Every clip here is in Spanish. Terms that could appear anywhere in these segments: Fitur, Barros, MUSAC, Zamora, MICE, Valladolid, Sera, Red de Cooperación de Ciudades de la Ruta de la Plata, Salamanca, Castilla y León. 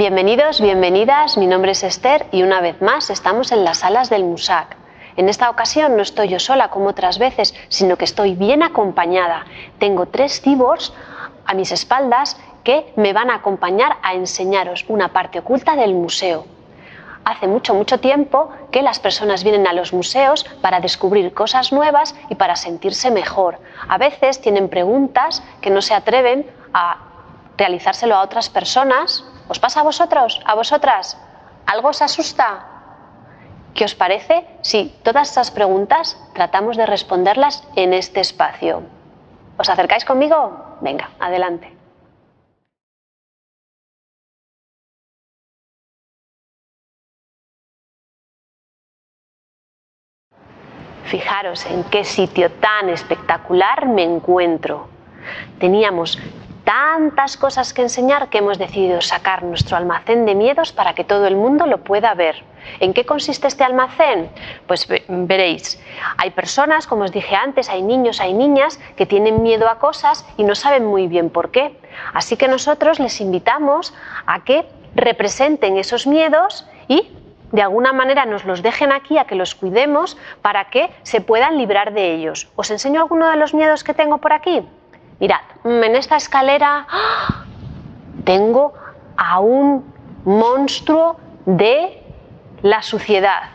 Bienvenidos, bienvenidas, mi nombre es Esther y una vez más estamos en las salas del MUSAC. En esta ocasión no estoy yo sola como otras veces, sino que estoy bien acompañada. Tengo tres cyborgs a mis espaldas que me van a acompañar a enseñaros una parte oculta del museo. Hace mucho tiempo que las personas vienen a los museos para descubrir cosas nuevas y para sentirse mejor. A veces tienen preguntas que no se atreven a realizárselo a otras personas. ¿Os pasa a vosotros, a vosotras? ¿Algo os asusta? ¿Qué os parece si todas estas preguntas tratamos de responderlas en este espacio? ¿Os acercáis conmigo? Venga, adelante. Fijaros en qué sitio tan espectacular me encuentro. Teníamos tantas cosas que enseñar que hemos decidido sacar nuestro almacén de miedos para que todo el mundo lo pueda ver. ¿En qué consiste este almacén? Pues veréis, hay personas, como os dije antes, hay niños, hay niñas que tienen miedo a cosas y no saben muy bien por qué. Así que nosotros les invitamos a que representen esos miedos y de alguna manera nos los dejen aquí, a que los cuidemos para que se puedan librar de ellos. ¿Os enseño alguno de los miedos que tengo por aquí? Mirad, en esta escalera tengo a un monstruo de la suciedad.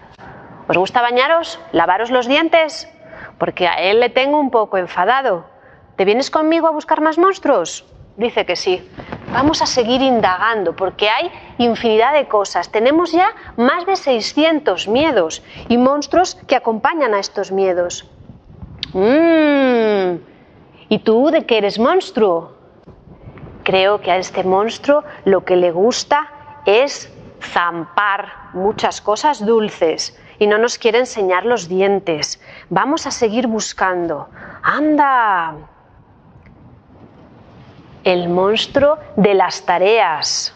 ¿Os gusta bañaros? ¿Lavaros los dientes? Porque a él le tengo un poco enfadado. ¿Te vienes conmigo a buscar más monstruos? Dice que sí. Vamos a seguir indagando porque hay infinidad de cosas. Tenemos ya más de 600 miedos y monstruos que acompañan a estos miedos. ¿Y tú de qué eres monstruo? Creo que a este monstruo lo que le gusta es zampar muchas cosas dulces y no nos quiere enseñar los dientes. Vamos a seguir buscando. ¡Anda! El monstruo de las tareas.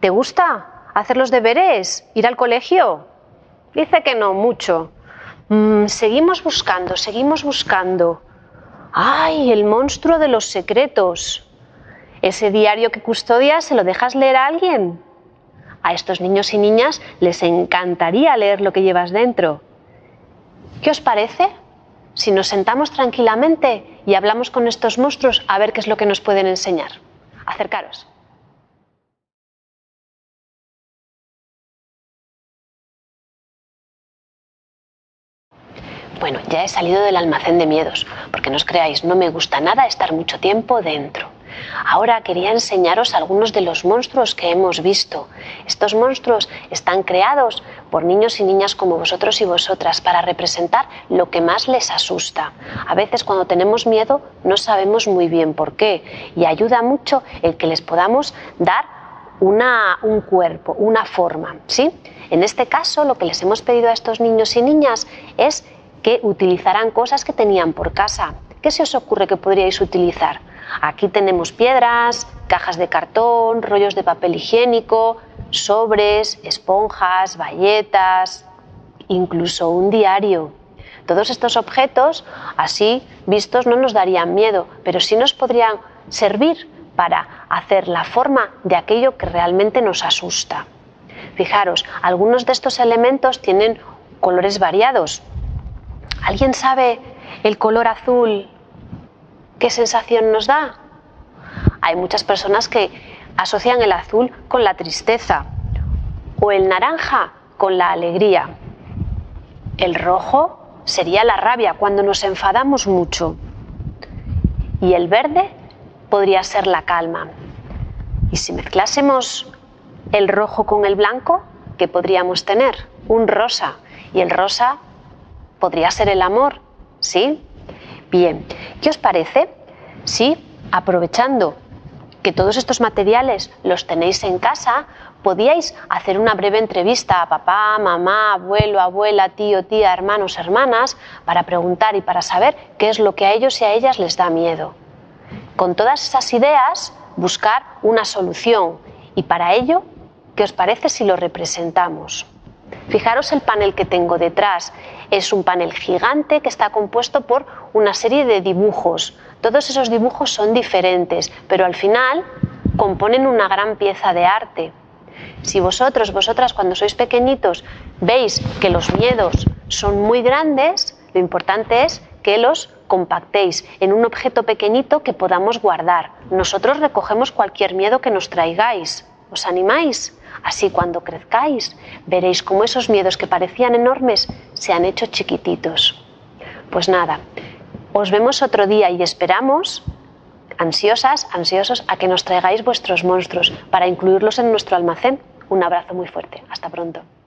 ¿Te gusta hacer los deberes? ¿Ir al colegio? Dice que no mucho. Seguimos buscando, seguimos buscando. ¡Ay, el monstruo de los secretos! Ese diario que custodias, ¿se lo dejas leer a alguien? A estos niños y niñas les encantaría leer lo que llevas dentro. ¿Qué os parece si nos sentamos tranquilamente y hablamos con estos monstruos a ver qué es lo que nos pueden enseñar? Acercaros. Bueno, ya he salido del almacén de miedos, porque no os creáis, no me gusta nada estar mucho tiempo dentro. Ahora quería enseñaros algunos de los monstruos que hemos visto. Estos monstruos están creados por niños y niñas como vosotros y vosotras para representar lo que más les asusta. A veces cuando tenemos miedo no sabemos muy bien por qué y ayuda mucho el que les podamos dar un cuerpo, una forma, ¿sí? En este caso lo que les hemos pedido a estos niños y niñas es que utilizarán cosas que tenían por casa. ¿Qué se os ocurre que podríais utilizar? Aquí tenemos piedras, cajas de cartón, rollos de papel higiénico, sobres, esponjas, bayetas, incluso un diario. Todos estos objetos, así vistos, no nos darían miedo, pero sí nos podrían servir para hacer la forma de aquello que realmente nos asusta. Fijaros, algunos de estos elementos tienen colores variados. ¿Alguien sabe el color azul qué sensación nos da? Hay muchas personas que asocian el azul con la tristeza o el naranja con la alegría. El rojo sería la rabia cuando nos enfadamos mucho y el verde podría ser la calma. Y si mezclásemos el rojo con el blanco, ¿qué podríamos tener? Un rosa, y el rosa podría ser el amor, ¿sí? Bien, ¿qué os parece si, aprovechando que todos estos materiales los tenéis en casa, podíais hacer una breve entrevista a papá, mamá, abuelo, abuela, tío, tía, hermanos, hermanas, para preguntar y para saber qué es lo que a ellos y a ellas les da miedo? Con todas esas ideas, buscar una solución y para ello, ¿qué os parece si lo representamos? Fijaros el panel que tengo detrás, es un panel gigante que está compuesto por una serie de dibujos. Todos esos dibujos son diferentes, pero al final componen una gran pieza de arte. Si vosotros, vosotras, cuando sois pequeñitos, veis que los miedos son muy grandes, lo importante es que los compactéis en un objeto pequeñito que podamos guardar. Nosotros recogemos cualquier miedo que nos traigáis. ¿Os animáis? Así, cuando crezcáis, veréis cómo esos miedos que parecían enormes se han hecho chiquititos. Pues nada, os vemos otro día y esperamos, ansiosas, ansiosos, a que nos traigáis vuestros monstruos para incluirlos en nuestro almacén. Un abrazo muy fuerte. Hasta pronto.